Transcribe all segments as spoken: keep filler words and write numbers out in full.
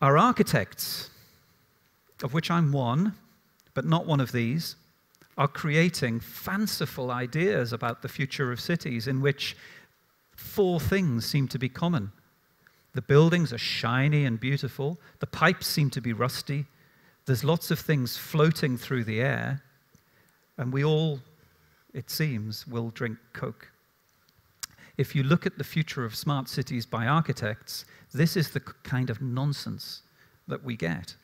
Our architects, of which I'm one, but not one of these, are creating fanciful ideas about the future of cities in which four things seem to be common. The buildings are shiny and beautiful. The pipes seem to be rusty. There's lots of things floating through the air. And we all, it seems, will drink Coke. If you look at the future of smart cities by architects, this is the kind of nonsense that we get.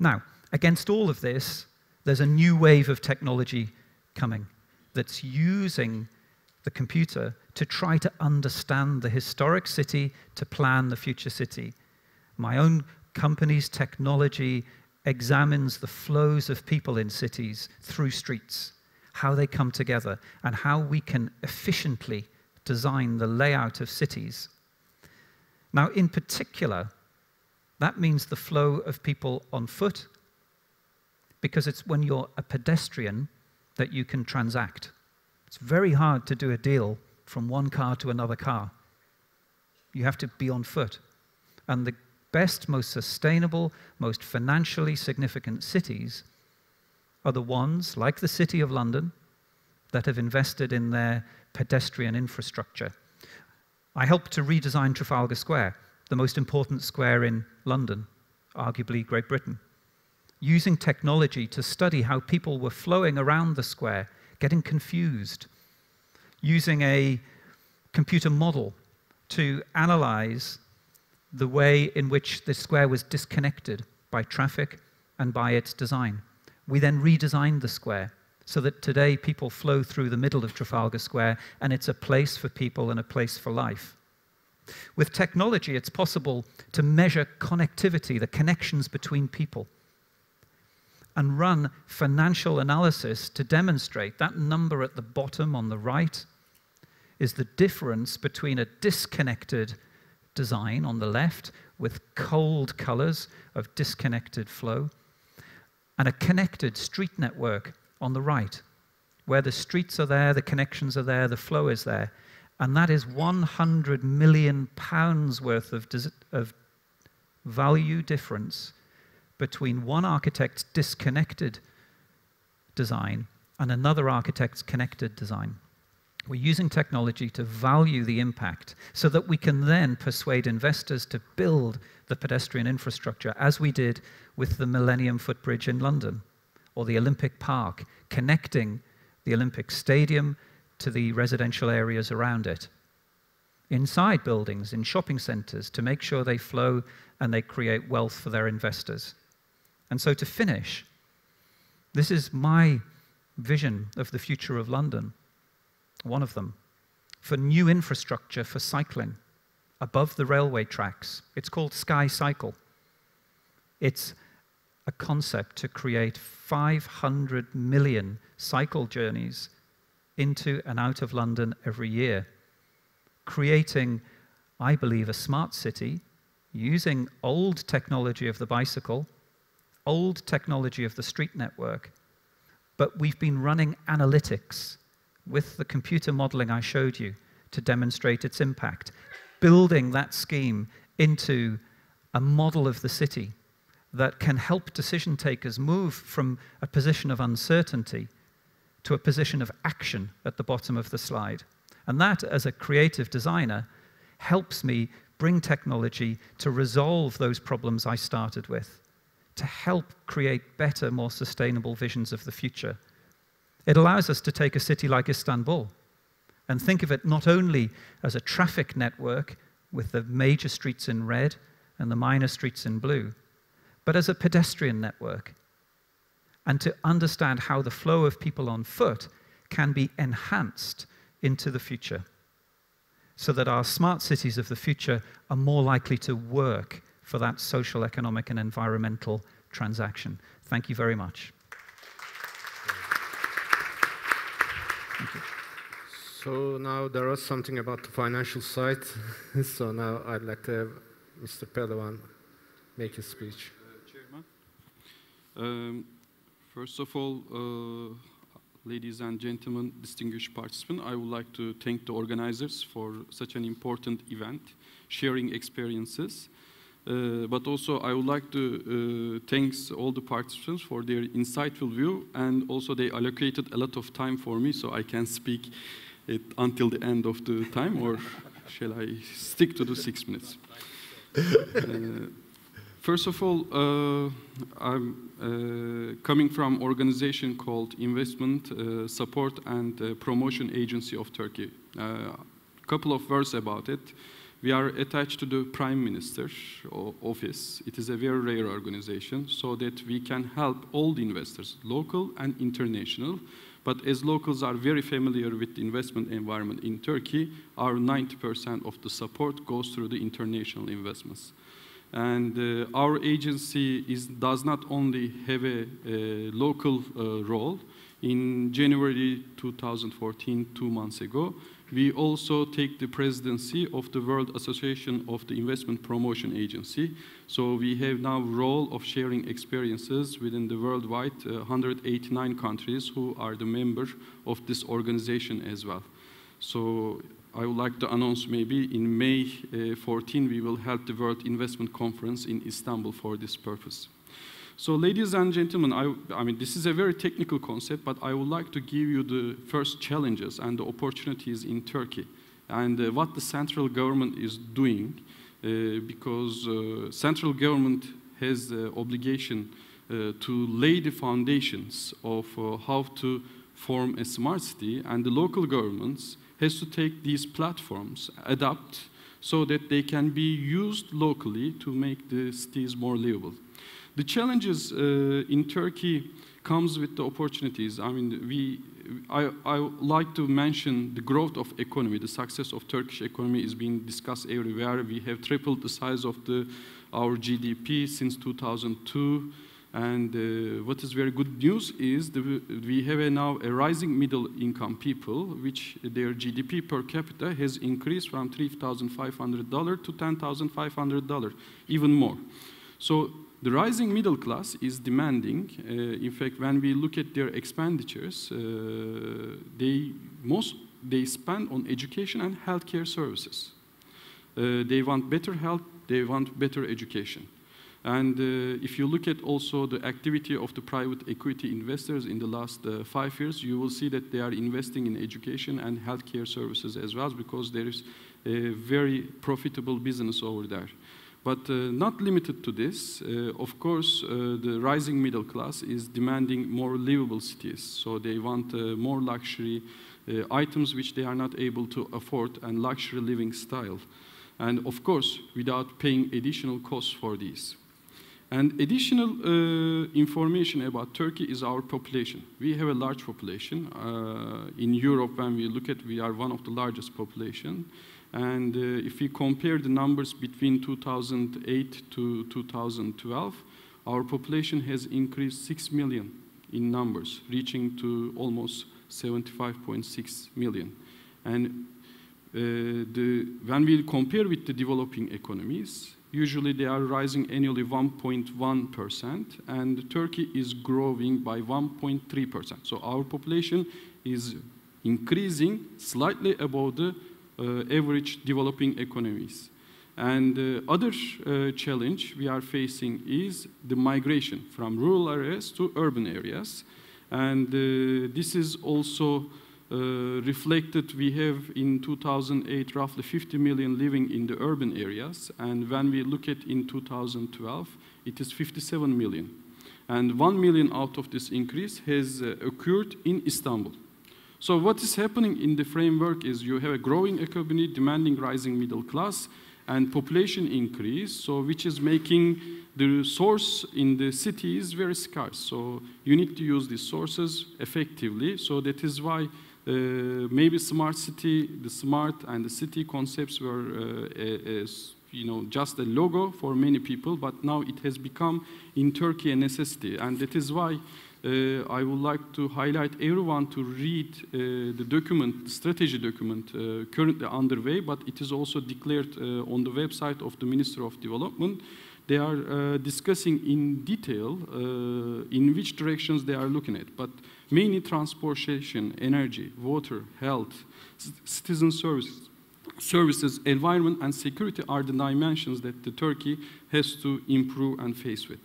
Now, against all of this, there's a new wave of technology coming that's using the computer to try to understand the historic city, to plan the future city. My own company's technology examines the flows of people in cities through streets, how they come together, and how we can efficiently design the layout of cities. Now, in particular, that means the flow of people on foot, because it's when you're a pedestrian that you can transact. It's very hard to do a deal from one car to another car. You have to be on foot. And the best, most sustainable, most financially significant cities are the ones, like the City of London, that have invested in their pedestrian infrastructure. I helped to redesign Trafalgar Square, the most important square in London, arguably Great Britain, using technology to study how people were flowing around the square, getting confused, using a computer model to analyze the way in which the square was disconnected by traffic and by its design. We then redesigned the square so that today people flow through the middle of Trafalgar Square, and it's a place for people and a place for life. With technology, it's possible to measure connectivity, the connections between people, and run financial analysis to demonstrate that number at the bottom on the right is the difference between a disconnected design on the left with cold colors of disconnected flow and a connected street network on the right, where the streets are there, the connections are there, the flow is there. And that is one hundred million pounds worth of, of value difference between one architect's disconnected design and another architect's connected design. We're using technology to value the impact so that we can then persuade investors to build the pedestrian infrastructure, as we did with the Millennium Footbridge in London, or the Olympic Park, connecting the Olympic Stadium to the residential areas around it, inside buildings, in shopping centers, to make sure they flow and they create wealth for their investors. And so to finish, this is my vision of the future of London, one of them, for new infrastructure for cycling above the railway tracks. It's called Sky Cycle. It's a concept to create five hundred million cycle journeys into and out of London every year, creating, I believe, a smart city using old technology of the bicycle, old technology of the street network, but we've been running analytics with the computer modeling I showed you to demonstrate its impact, building that scheme into a model of the city that can help decision takers move from a position of uncertainty to a position of action at the bottom of the slide. And that, as a creative designer, helps me bring technology to resolve those problems I started with, to help create better, more sustainable visions of the future. It allows us to take a city like Istanbul and think of it not only as a traffic network with the major streets in red and the minor streets in blue, but as a pedestrian network, and to understand how the flow of people on foot can be enhanced into the future, so that our smart cities of the future are more likely to work for that social, economic, and environmental transaction. Thank you very much. Thank you. So now there was something about the financial side. So now I'd like to have Mister Pahlevi make his speech. Uh, Chairman. Um, First of all, uh, ladies and gentlemen, distinguished participants, I would like to thank the organizers for such an important event, sharing experiences. Uh, but also I would like to uh, thank all the participants for their insightful view, and also they allocated a lot of time for me, so I can speak it until the end of the time, or shall I stick to the six minutes? Uh, first of all, uh, I'm uh, coming from an organization called Investment uh, Support and uh, Promotion Agency of Turkey. A uh, couple of words about it. We are attached to the Prime Minister's office. It is a very rare organization, so that we can help all the investors, local and international. But as locals are very familiar with the investment environment in Turkey, our ninety percent of the support goes through the international investments. And uh, our agency is, does not only have a, a local uh, role. In January two thousand fourteen, two months ago, we also take the presidency of the World Association of the Investment Promotion Agency. So we have now a role of sharing experiences within the worldwide uh, one hundred eighty-nine countries who are the members of this organization as well. So I would like to announce maybe in May fourteenth, uh, we will have the World Investment Conference in Istanbul for this purpose. So ladies and gentlemen, I, I mean, this is a very technical concept, but I would like to give you the first challenges and the opportunities in Turkey, and uh, what the central government is doing, uh, because uh, central government has the obligation uh, to lay the foundations of uh, how to form a smart city, and the local governments has to take these platforms, adapt, so that they can be used locally to make the cities more livable. The challenges uh, in Turkey comes with the opportunities. I mean, we, I, I like to mention the growth of economy. The success of Turkish economy is being discussed everywhere. We have tripled the size of the, our G D P since two thousand two. And uh, what is very good news is the, we have a now a rising middle income people, which their G D P per capita has increased from three thousand five hundred dollars to ten thousand five hundred dollars, even more. So the rising middle class is demanding. Uh, in fact, when we look at their expenditures, uh, they most they spend on education and healthcare services. Uh, they want better health. They want better education. And uh, if you look at also the activity of the private equity investors in the last uh, five years, you will see that they are investing in education and healthcare services as well, because there is a very profitable business over there. But uh, not limited to this, uh, of course, uh, the rising middle class is demanding more livable cities. So they want uh, more luxury uh, items which they are not able to afford, and luxury living style. And of course, without paying additional costs for these. And additional uh, information about Turkey is our population. We have a large population. Uh, in Europe, when we look at, we are one of the largest population. And uh, if we compare the numbers between two thousand eight to two thousand twelve, our population has increased six million in numbers, reaching to almost seventy-five point six million. And uh, the, when we compare with the developing economies, usually they are rising annually one point one percent, and Turkey is growing by one point three percent. So our population is increasing slightly above the Uh, average developing economies. And uh, other uh, challenge we are facing is the migration from rural areas to urban areas. And uh, this is also uh, reflected. We have in two thousand eight roughly fifty million living in the urban areas, and when we look at in two thousand twelve, it is fifty-seven million. And one million out of this increase has uh, occurred in Istanbul. So what is happening in the framework is you have a growing economy demanding rising middle class and population increase, so which is making the resource in the cities very scarce. So you need to use these sources effectively. So that is why uh, maybe smart city, the smart and the city concepts were uh, a, a, you know, just a logo for many people, but now it has become in Turkey a necessity, and that is why Uh, I would like to highlight everyone to read uh, the document, the strategy document uh, currently underway, but it is also declared uh, on the website of the Minister of Development. They are uh, discussing in detail uh, in which directions they are looking at, but mainly transportation, energy, water, health, citizen services, services, environment, and security are the dimensions that the Turkey has to improve and face with.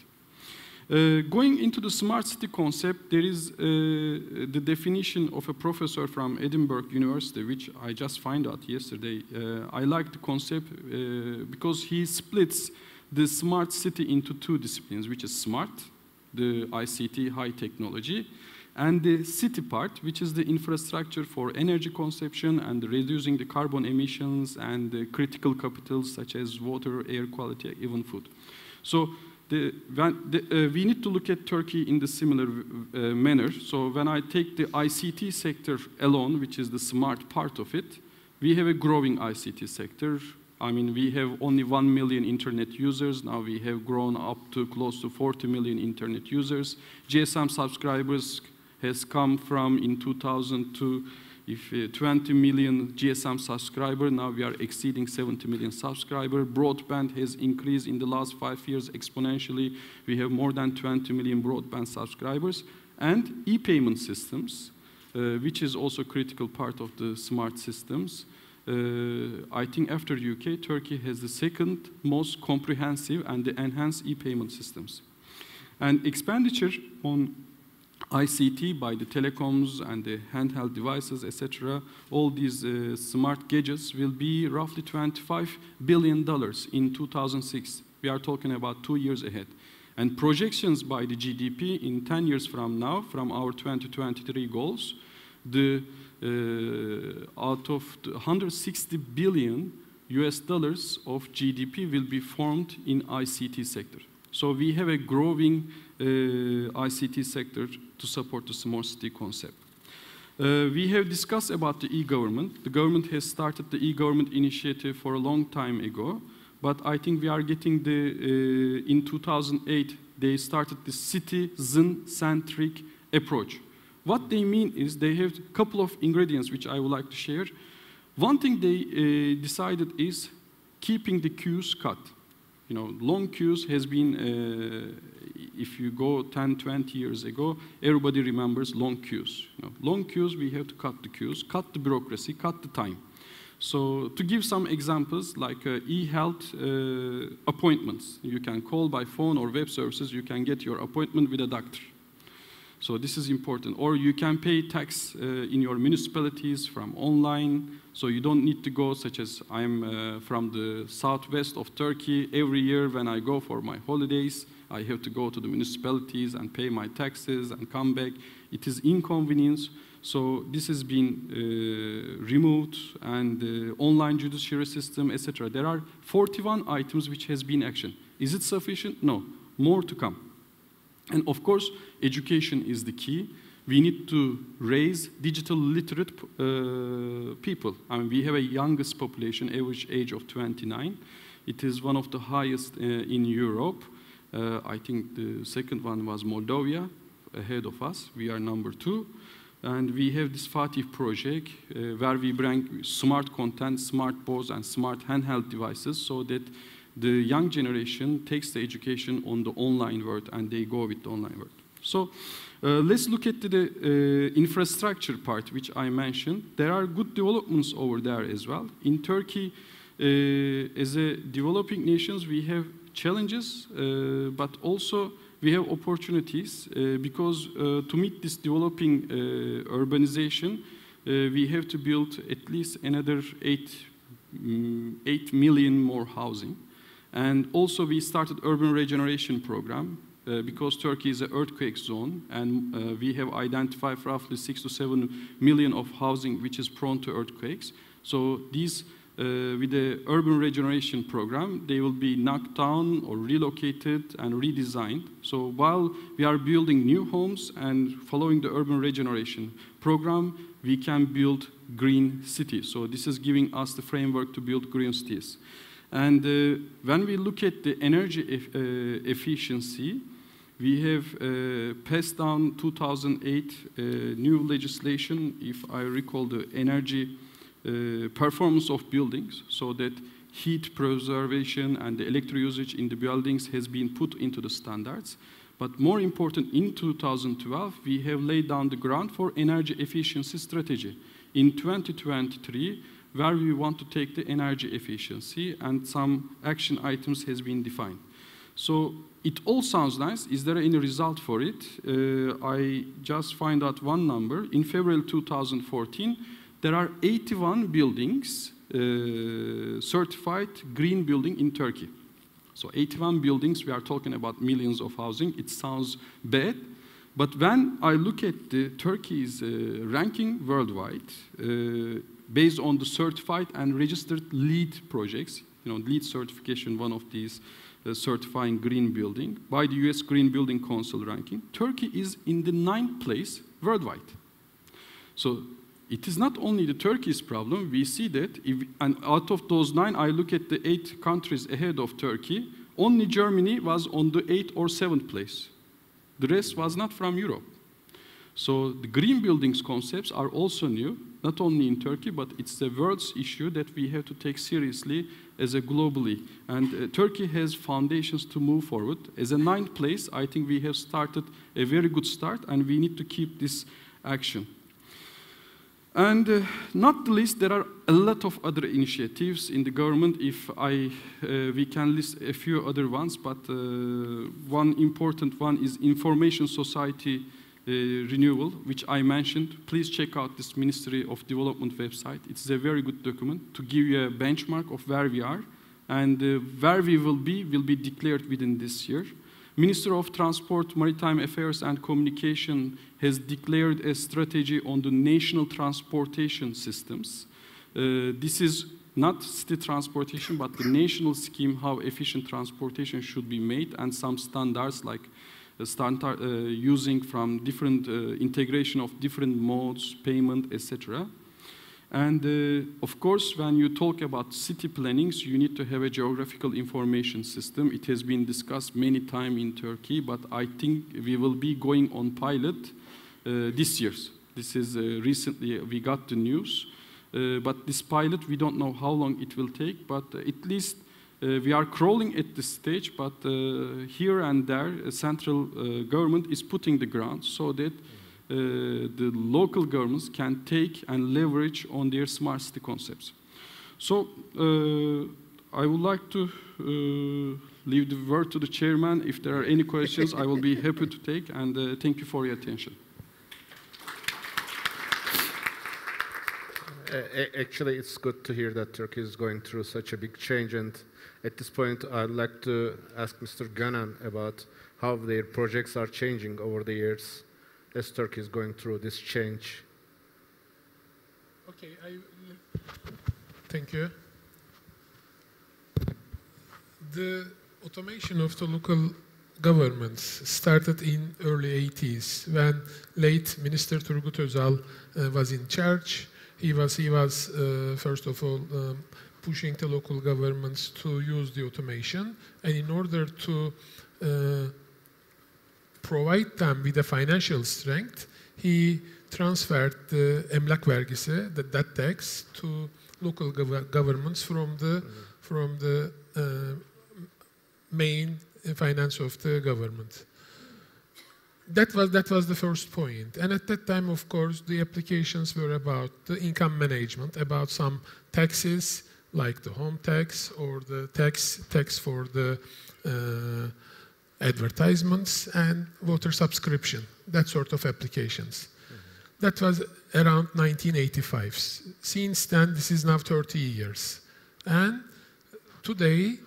Uh, going into the smart city concept, there is uh, the definition of a professor from Edinburgh University, which I just found out yesterday. Uh, I like the concept uh, because he splits the smart city into two disciplines, which is smart, the I C T, high technology, and the city part, which is the infrastructure for energy consumption and reducing the carbon emissions and the critical capitals such as water, air quality, even food. So. The, when the, uh, we need to look at Turkey in the similar uh, manner. So when I take the I C T sector alone, which is the smart part of it, we have a growing I C T sector. I mean, we have only one million internet users. Now we have grown up to close to forty million internet users. G S M subscribers has come from in two thousand to if, uh, twenty million G S M subscribers, now we are exceeding seventy million subscribers. Broadband has increased in the last five years exponentially. We have more than twenty million broadband subscribers. And e-payment systems, uh, which is also a critical part of the smart systems. Uh, I think after U K, Turkey has the second most comprehensive and the enhanced e-payment systems. And expenditure on I C T by the telecoms and the handheld devices, et cetera, all these uh, smart gadgets will be roughly twenty-five billion dollars in two thousand six. We are talking about two years ahead. And projections by the G D P in ten years from now, from our twenty twenty-three goals, the, uh, out of the one hundred sixty billion U S dollars of G D P will be formed in I C T sector. So we have a growing uh, I C T sector to support the smart city concept. Uh, we have discussed about the e-government. The government has started the e-government initiative for a long time ago, but I think we are getting the, uh, in two thousand eight, they started the citizen-centric approach. What they mean is they have a couple of ingredients which I would like to share. One thing they uh, decided is keeping the queues cut. You know, long queues has been, uh, if you go ten, twenty years ago, everybody remembers long queues. You know, long queues, we have to cut the queues, cut the bureaucracy, cut the time. So to give some examples, like uh, e-health uh, appointments. You can call by phone or web services, you can get your appointment with a doctor. So this is important. Or you can pay tax uh, in your municipalities from online. So you don't need to go, such as I'm uh, from the southwest of Turkey. Every year when I go for my holidays, I have to go to the municipalities and pay my taxes and come back. It is inconvenience. So this has been uh, removed, and the online judiciary system, et cetera. There are forty-one items which has been action. Is it sufficient? No, more to come. And of course, education is the key. We need to raise digital literate uh, people. I mean, we have a youngest population, average age of twenty-nine. It is one of the highest uh, in Europe. Uh, I think the second one was Moldova, ahead of us. We are number two. And we have this Fatih project uh, where we bring smart content, smart boards, and smart handheld devices so that the young generation takes the education on the online world and they go with the online world. So uh, let's look at the, the uh, infrastructure part, which I mentioned. There are good developments over there as well. In Turkey, uh, as a developing nation, we have challenges, uh, but also we have opportunities uh, because uh, to meet this developing uh, urbanization, uh, we have to build at least another eight, mm, eight million more housing. And also we started urban regeneration program. Uh, because Turkey is an earthquake zone, and uh, we have identified roughly six to seven million of housing which is prone to earthquakes. So these, uh, with the urban regeneration program, they will be knocked down or relocated and redesigned. So while we are building new homes and following the urban regeneration program, we can build green cities. So this is giving us the framework to build green cities. And uh, when we look at the energy e uh, efficiency, we have uh, passed down two thousand eight uh, new legislation, if I recall the energy uh, performance of buildings, so that heat preservation and the electric usage in the buildings has been put into the standards. But more important, in two thousand twelve, we have laid down the ground for energy efficiency strategy. In twenty twenty-three, where we want to take the energy efficiency, and some action items has been defined. So it all sounds nice. Is there any result for it? Uh, I just find out one number. In February two thousand fourteen, there are eighty-one buildings uh, certified green building in Turkey. So eighty-one buildings, we are talking about millions of housing. It sounds bad. But when I look at the Turkey's uh, ranking worldwide, uh, based on the certified and registered LEED projects, you know, LEED certification, one of these uh, certifying green building, by the U S Green Building Council ranking, Turkey is in the ninth place worldwide. So it is not only the Turkey's problem. We see that, if, and out of those nine, I look at the eight countries ahead of Turkey, only Germany was on the eighth or seventh place. The rest was not from Europe. So the green buildings concepts are also new, not only in Turkey, but it's the world's issue that we have to take seriously as a globally. And uh, Turkey has foundations to move forward. As a ninth place, I think we have started a very good start, and we need to keep this action. And uh, not the least, there are a lot of other initiatives in the government. If I, uh, we can list a few other ones, but uh, one important one is information society uh, renewal, which I mentioned. Please check out this Ministry of Development website. It's a very good document to give you a benchmark of where we are, and uh, where we will be will be declared within this year. Minister of Transport, Maritime Affairs and Communication has declared a strategy on the national transportation systems. Uh, this is not city transportation, but the national scheme, how efficient transportation should be made, and some standards like uh, standard, uh, using from different uh, integration of different modes, payment, et cetera. And uh, of course, when you talk about city plannings, you need to have a geographical information system. It has been discussed many times in Turkey, but I think we will be going on pilot uh, this year. This is uh, recently we got the news, uh, but this pilot, we don't know how long it will take, but at least uh, we are crawling at this stage, but uh, here and there, uh, central uh, government is putting the ground so that Uh, the local governments can take and leverage on their smart city concepts. So uh, I would like to uh, leave the word to the chairman. If there are any questions, I will be happy to take, and uh, thank you for your attention. Uh, actually, it's good to hear that Turkey is going through such a big change, and at this point, I'd like to ask Mister Ganan about how their projects are changing over the years as Turkey is going through this change. Okay, I, thank you. The automation of the local governments started in early eighties when late Minister Turgut Özal uh, was in charge. He was, he was uh, first of all, um, pushing the local governments to use the automation, and in order to uh, provide them with the financial strength, he transferred the Emlak Vergisi, that, that tax, to local gov governments from the, from the uh, main finance of the government. That was, that was the first point. And at that time, of course, the applications were about the income management, about some taxes, like the home tax or the tax, tax for the uh, advertisements and water subscription, that sort of applications. Mm-hmm. That was around nineteen eighty-five. Since then, this is now thirty years. And today,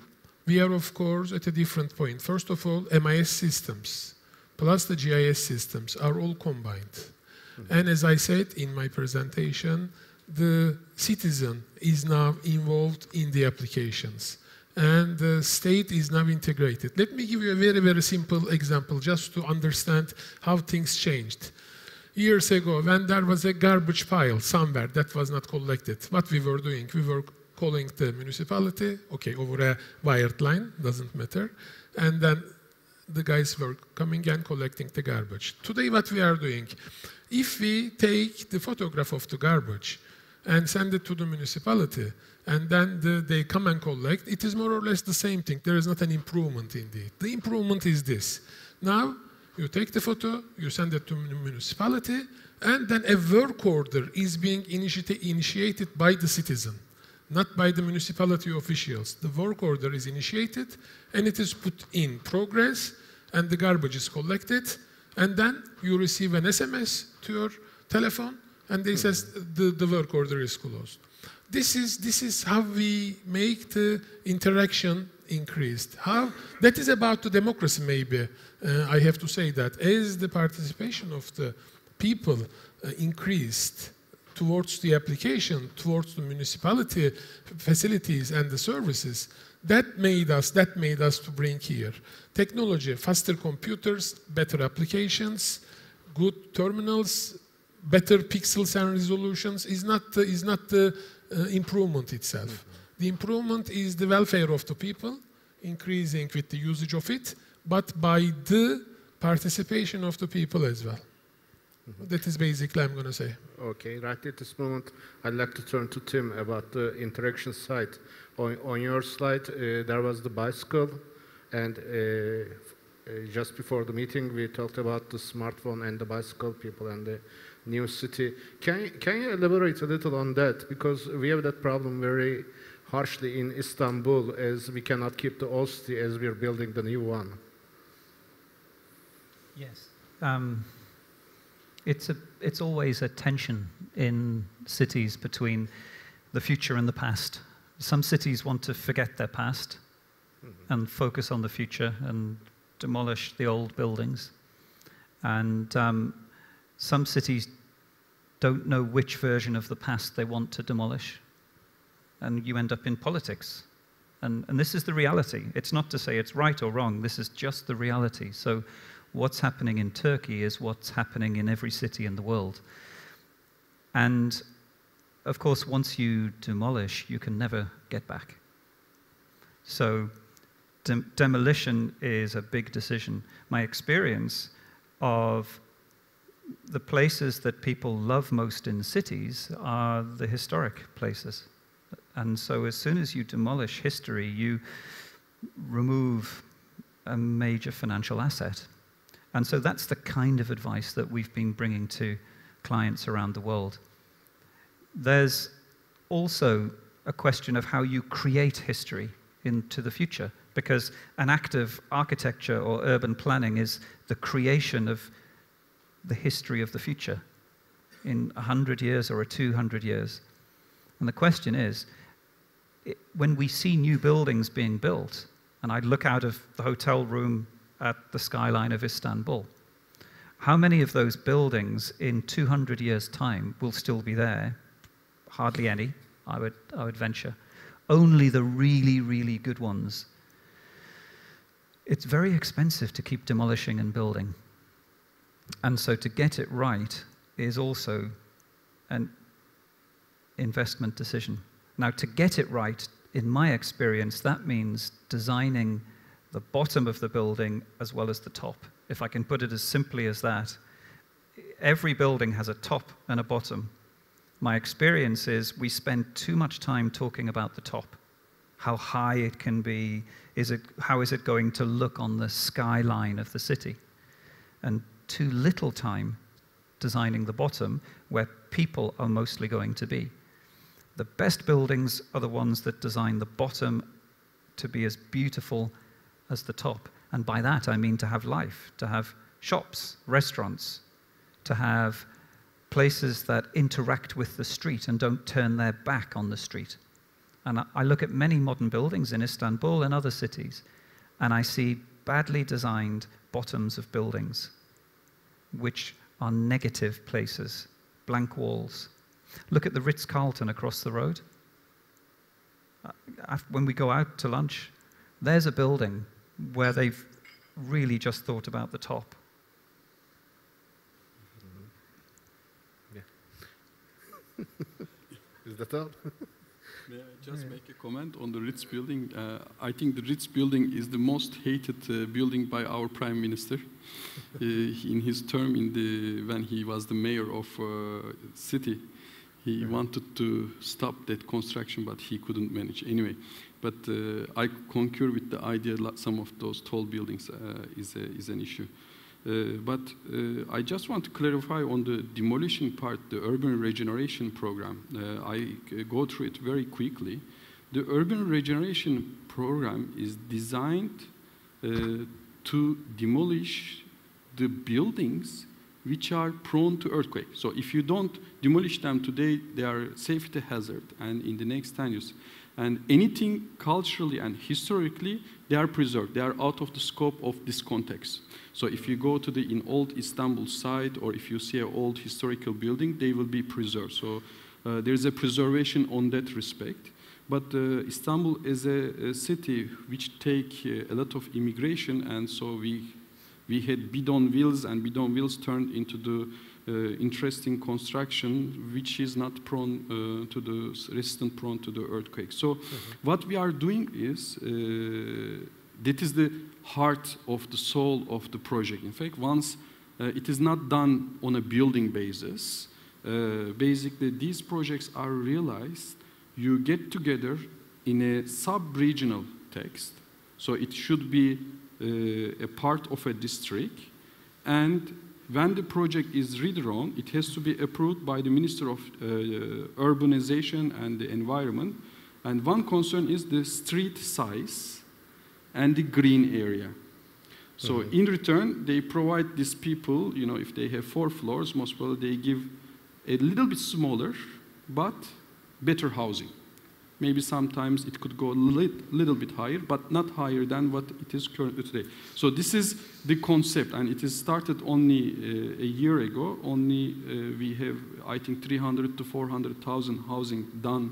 we are, of course, at a different point. First of all, M I S systems plus the G I S systems are all combined. Mm-hmm. And as I said in my presentation, the citizen is now involved in the applications, and the state is now integrated. Let me give you a very, very simple example just to understand how things changed. Years ago, when there was a garbage pile somewhere that was not collected, what we were doing, we were calling the municipality, okay, over a wired line, doesn't matter, and then the guys were coming and collecting the garbage. Today, what we are doing, if we take the photograph of the garbage and send it to the municipality, and then the, they come and collect, it is more or less the same thing. There is not an improvement indeed. The improvement is this. Now, You take the photo, you send it to the municipality, and then a work order is being initi initiated by the citizen, not by the municipality officials. The work order is initiated, and it is put in progress, and the garbage is collected, and then you receive an S M S to your telephone, and they says the, the work order is closed. This is, this is how we make the interaction increased. How? That is about the democracy, maybe. Uh, I have to say that as the participation of the people uh, increased towards the application, towards the municipality facilities and the services, that made us, that made us to bring here. Technology, faster computers, better applications, good terminals, better pixels and resolutions is not, uh, is not the uh, improvement itself. Mm-hmm. The improvement is the welfare of the people, increasing with the usage of it, but by the participation of the people as well. Mm-hmm. That is basically I'm going to say. Okay, right at this moment, I'd like to turn to Tim about the interaction side. On, on your slide, uh, there was the bicycle, and uh, just before the meeting, we talked about the smartphone and the bicycle people and the new city. Can, can you elaborate a little on that? Because we have that problem very harshly in Istanbul, as we cannot keep the old city as we are building the new one. Yes. Um, it's, a, it's always a tension in cities between the future and the past. Some cities want to forget their past mm-hmm. and focus on the future and demolish the old buildings. And um, some cities don't know which version of the past they want to demolish. And you end up in politics. And, and this is the reality. It's not to say it's right or wrong. This is just the reality. So what's happening in Turkey is what's happening in every city in the world. And of course, once you demolish, you can never get back. So dem demolition is a big decision. My experience of the places that people love most in cities are the historic places. And so as soon as you demolish history, you remove a major financial asset. And so that's the kind of advice that we've been bringing to clients around the world. There's also a question of how you create history into the future, because an act of architecture or urban planning is the creation of the history of the future in a hundred years or two hundred years. And the question is, when we see new buildings being built, and I look out of the hotel room at the skyline of Istanbul, how many of those buildings in two hundred years' time will still be there? Hardly any, I would, I would venture. Only the really, really good ones. It's very expensive to keep demolishing and building. And so to get it right is also an investment decision. Now, to get it right, in my experience, that means designing the bottom of the building as well as the top. If I can put it as simply as that, every building has a top and a bottom. My experience is we spend too much time talking about the top, how high it can be, is it, how is it going to look on the skyline of the city, and too little time designing the bottom where people are mostly going to be. The best buildings are the ones that design the bottom to be as beautiful as the top. And by that, I mean to have life, to have shops, restaurants, to have places that interact with the street and don't turn their back on the street. And I look at many modern buildings in Istanbul and other cities, and I see badly designed bottoms of buildings, which are negative places, blank walls. Look at the Ritz-Carlton across the road. When we go out to lunch, there's a building where they've really just thought about the top. Is that all? May I just yeah. make a comment on the Ritz building? Uh, I think the Ritz building is the most hated uh, building by our Prime Minister uh, in his term in the, when he was the mayor of uh, city. He yeah. wanted to stop that construction, but he couldn't manage anyway. But uh, I concur with the idea that some of those tall buildings uh, is, a, is an issue. Uh, but uh, I just want to clarify on the demolition part, the urban regeneration program. Uh, I go through it very quickly. The urban regeneration program is designed uh, to demolish the buildings which are prone to earthquake. So if you don't demolish them today, they are a safety hazard, and in the next ten years. And anything culturally and historically, they are preserved. They are out of the scope of this context. So if you go to the in old Istanbul site, or if you see an old historical building, they will be preserved. So uh, there is a preservation on that respect. But uh, Istanbul is a, a city which takes uh, a lot of immigration, and so we, we had bidon wheels, and bidon wheels turned into the Uh, interesting construction which is not prone uh, to the resistant prone to the earthquake. So mm-hmm. what we are doing is uh, that is the heart of the soul of the project. In fact, once uh, it is not done on a building basis, uh, basically these projects are realized. You get together in a sub-regional text, so it should be uh, a part of a district, and when the project is redrawn, it has to be approved by the Minister of uh, Urbanization and the Environment. And one concern is the street size and the green area. So mm-hmm. in return, they provide these people, you know, if they have four floors, most probably they give a little bit smaller, but better housing. Maybe sometimes it could go a little bit higher, but not higher than what it is currently today. So this is the concept, and it is started only uh, a year ago. Only uh, we have, I think, three hundred to four hundred thousand housing done.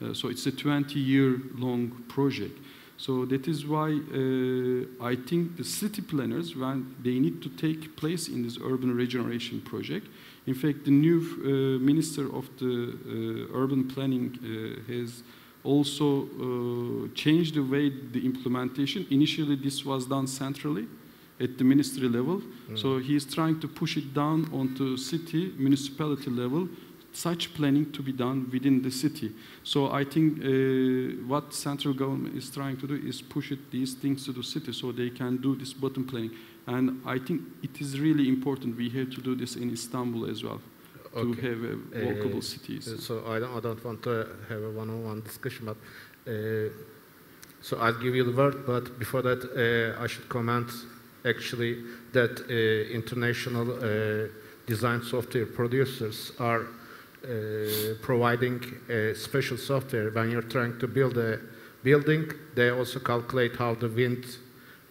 Uh, so it's a twenty-year-long project. So that is why uh, I think the city planners, when they need to take place in this urban regeneration project. In fact, the new uh, Minister of the uh, Urban Planning uh, has also uh, changed the way the implementation. Initially, this was done centrally at the ministry level. Mm. So he is trying to push it down onto city, municipality level, such planning to be done within the city. So I think uh, what central government is trying to do is push it, these things to the city so they can do this bottom planning. And I think it is really important we have to do this in Istanbul as well. Okay. To have a walkable uh, cities. Uh, so I don't, I don't want to have a one-on-one discussion, but uh, so I'll give you the word. But before that, uh, I should comment actually that uh, international uh, design software producers are uh, providing a special software. When you're trying to build a building, they also calculate how the wind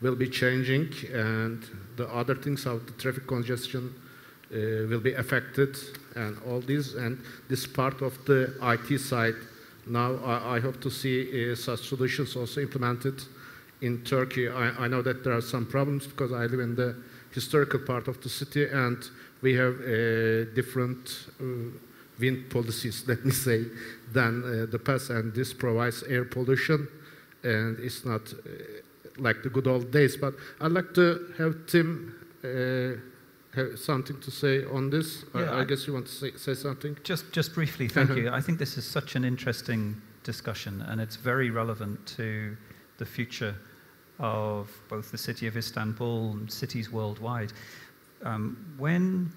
will be changing and the other things, how the traffic congestion Uh, will be affected and all this, and this part of the I T side. Now I, I hope to see uh, such solutions also implemented in Turkey. I, I know that there are some problems because I live in the historical part of the city and we have uh, different uh, wind policies, let me say, than uh, the past, and this provides air pollution, and it's not uh, like the good old days. But I'd like to have Tim uh, have something to say on this? Yeah, I, I guess you want to say, say something? Just, just briefly, thank you. I think this is such an interesting discussion, and it's very relevant to the future of both the city of Istanbul and cities worldwide. Um, when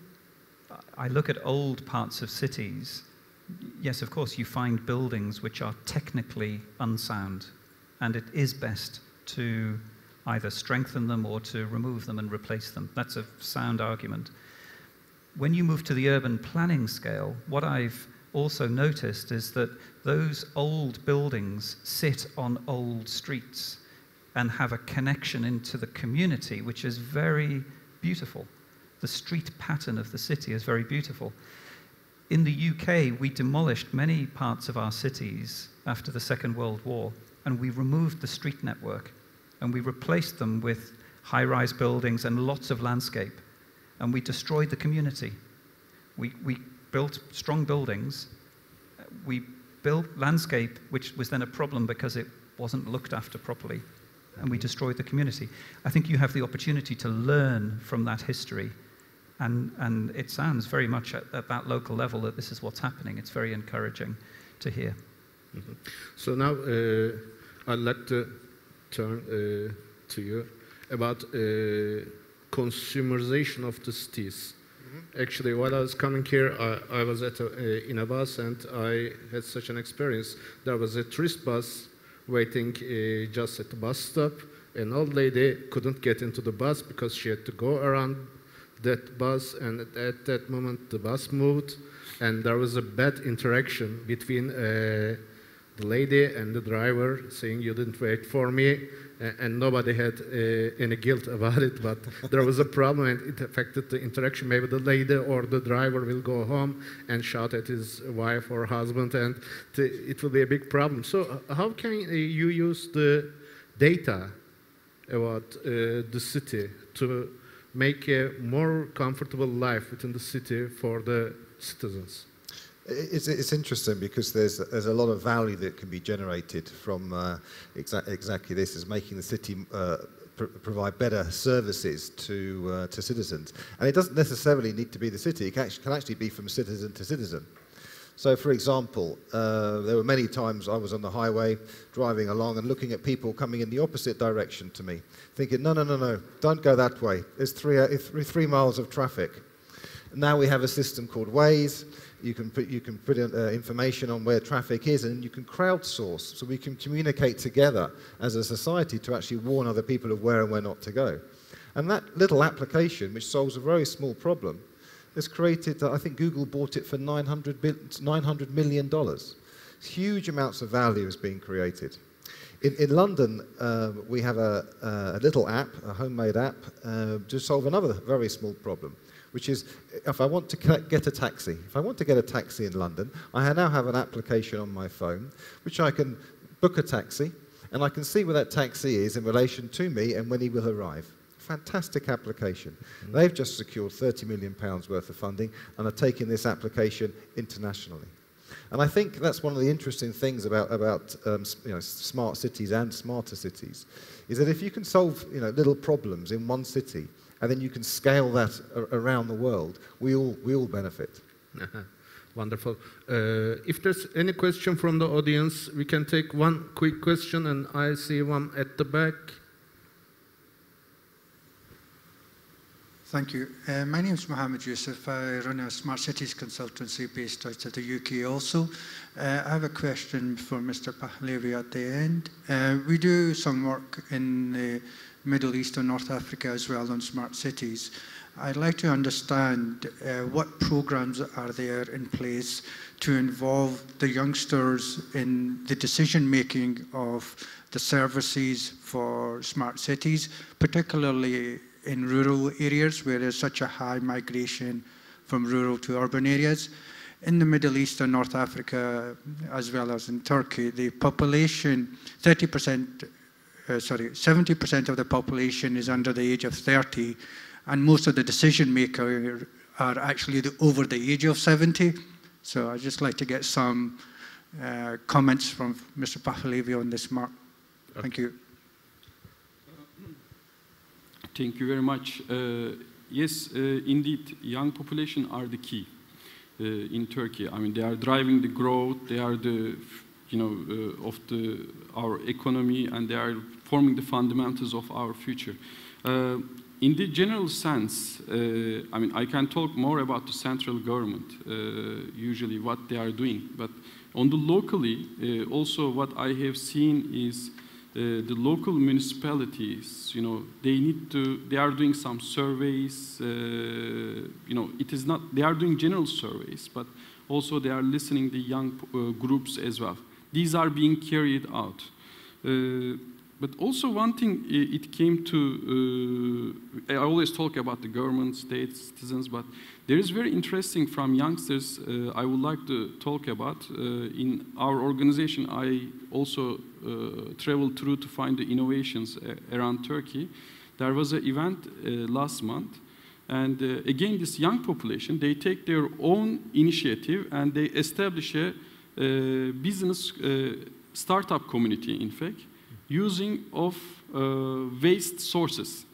I look at old parts of cities, yes, of course, you find buildings which are technically unsound, and it is best to either strengthen them or to remove them and replace them. That's a sound argument. When you move to the urban planning scale, what I've also noticed is that those old buildings sit on old streets and have a connection into the community, which is very beautiful. The street pattern of the city is very beautiful. In the U K, we demolished many parts of our cities after the Second World War, and we removed the street network. And we replaced them with high-rise buildings and lots of landscape. And we destroyed the community. We, we built strong buildings. We built landscape, which was then a problem because it wasn't looked after properly. And we destroyed the community. I think you have the opportunity to learn from that history. And, and it sounds very much at, at that local level that this is what's happening. It's very encouraging to hear. Mm-hmm. So now uh, I'd like to turn uh, to you about uh, consumerization of the cities. Mm-hmm. Actually, while I was coming here, I, I was at a, uh, in a bus and I had such an experience. There was a tourist bus waiting uh, just at the bus stop. An old lady couldn't get into the bus because she had to go around that bus, and at, at that moment the bus moved, and there was a bad interaction between uh, the lady and the driver, saying you didn't wait for me, and, and nobody had uh, any guilt about it, but there was a problem and it affected the interaction. Maybe the lady or the driver will go home and shout at his wife or husband, and it will be a big problem. So how can you use the data about uh, the city to make a more comfortable life within the city for the citizens? It's, it's interesting because there's, there's a lot of value that can be generated from uh, exa exactly this, is making the city uh, pr provide better services to, uh, to citizens. And it doesn't necessarily need to be the city, it can actually, can actually be from citizen to citizen. So, for example, uh, there were many times I was on the highway driving along and looking at people coming in the opposite direction to me, thinking, no, no, no, no, don't go that way. There's three, uh, th three miles of traffic. Now we have a system called Waze. You can put, you can put in, uh, information on where traffic is, and you can crowdsource. So we can communicate together as a society to actually warn other people of where and where not to go. And that little application, which solves a very small problem, has created, I think Google bought it for nine hundred million dollars. Huge amounts of value is being created. In, in London, uh, we have a, a little app, a homemade app, uh, to solve another very small problem, which is if I want to get a taxi, if I want to get a taxi in London, I now have an application on my phone, which I can book a taxi, and I can see where that taxi is in relation to me and when he will arrive. Fantastic application. Mm-hmm. They've just secured thirty million pounds worth of funding and are taking this application internationally. And I think that's one of the interesting things about, about um, you know, smart cities and smarter cities, is that if you can solve you know, little problems in one city and then you can scale that around the world, we all, we all benefit. Uh-huh. Wonderful. Uh, if there's any question from the audience, we can take one quick question, and I see one at the back. Thank you. Uh, my name is Mohammed Youssef. I run a smart cities consultancy based out of the U K also. Uh, I have a question for Mister Pahlevi at the end. Uh, we do some work in the Middle East and North Africa as well on smart cities. I'd like to understand uh, what programs are there in place to involve the youngsters in the decision-making of the services for smart cities, particularly in rural areas where there's such a high migration from rural to urban areas. In the Middle East and North Africa, as well as in Turkey, the population, thirty percent, uh, sorry, seventy percent of the population is under the age of thirty, and most of the decision makers are actually the, over the age of seventy. So I'd just like to get some uh, comments from Mister Pahlevi on this, Mark. Okay. Thank you. Thank you very much. Uh, yes, uh, indeed, young population are the key uh, in Turkey. I mean, they are driving the growth. They are the, you know, uh, of the our economy, and they are forming the fundamentals of our future. Uh, in the general sense, uh, I mean, I can talk more about the central government, uh, usually what they are doing. But on the locally, uh, also what I have seen is, Uh, the local municipalities, you know, they need to, they are doing some surveys, uh, you know, it is not, they are doing general surveys, but also they are listening to young uh, groups as well. These are being carried out. Uh, but also one thing it, it came to, uh, I always talk about the government, states, citizens, but there is very interesting from youngsters uh, I would like to talk about. Uh, in our organization, I also Uh, travel through to find the innovations uh, around Turkey. There was an event uh, last month, and uh, again this young population, they take their own initiative and they establish a uh, business uh, startup community, in fact, using of uh, waste sources.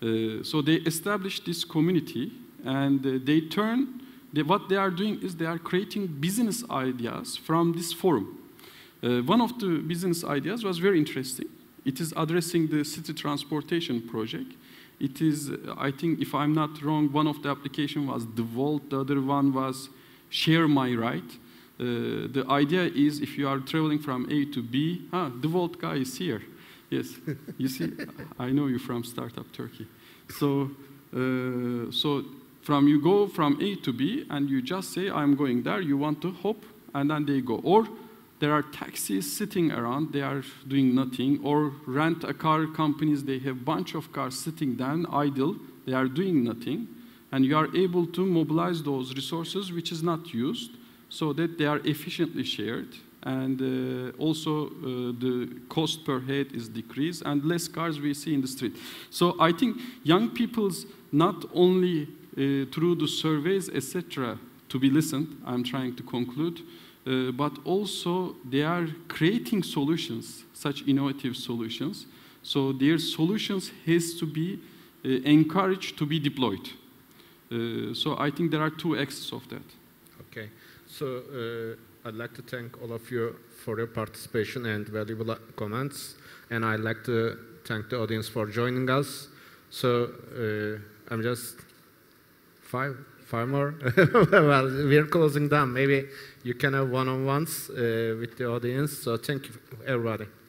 Uh, so they establish this community, and uh, they turn, they, what they are doing is they are creating business ideas from this forum. Uh, one of the business ideas was very interesting. It is addressing the city transportation project. It is, I think, if I'm not wrong, one of the application was Devolt, the other one was Share My Ride. Uh, the idea is if you are traveling from A to B, ah, Devolt guy is here. Yes, you see, I know you from Startup Turkey. So, uh, so from you go from A to B, and you just say, I'm going there, you want to hop, and then they go. Or there are taxis sitting around, they are doing nothing, or rent a car companies, they have a bunch of cars sitting down, idle, they are doing nothing, and you are able to mobilize those resources which is not used, so that they are efficiently shared, and uh, also uh, the cost per head is decreased, and less cars we see in the street. So I think young people's not only uh, through the surveys, et cetera, to be listened, I'm trying to conclude, Uh, but also they are creating solutions, such innovative solutions. So their solutions has to be uh, encouraged to be deployed. Uh, so I think there are two axes of that. Okay. So uh, I'd like to thank all of you for your participation and valuable comments. And I'd like to thank the audience for joining us. So uh, I'm just five. Five more? Well, we're closing down. Maybe you can have one-on-ones uh, with the audience. So thank you, everybody.